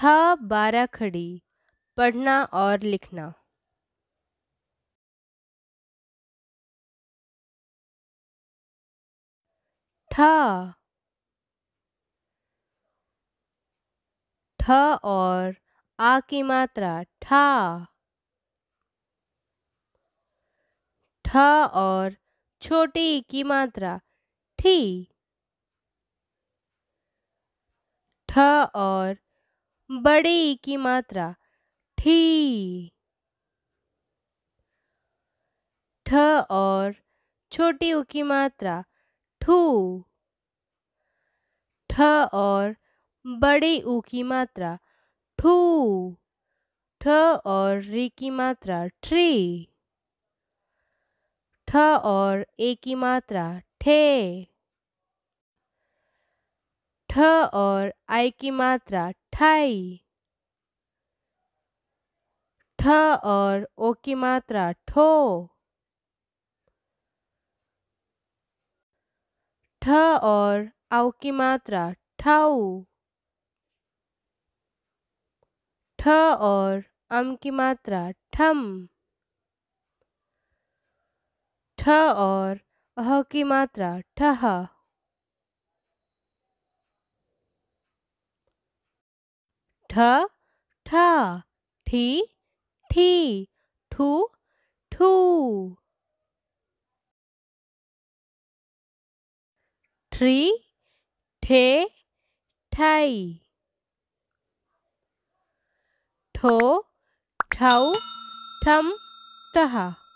ठ बारह खड़ी पढ़ना और लिखना। ठ ठ और आ की मात्रा ठा। ठ और छोटी ई की मात्रा ठी। ठ और बड़ी ई की मात्रा ठी। ठ और छोटी ऊ की मात्रा ठू। ठ और बड़ी ऊ की मात्रा ठू। ठ और री की मात्रा ट्री। ठ और ए की मात्रा ठे। ठ और आई की मात्रा ठाई। ठ और ओ की मात्रा ठो। ठ और आउ की मात्रा ठाऊ। ठ और अम की मात्रा ठम। ठ और अह की मात्रा ठह। ठ ठा ठी ठी ठू ठू। ठ्री ठे ठाई। ठो ठाऊ ठम ठहा।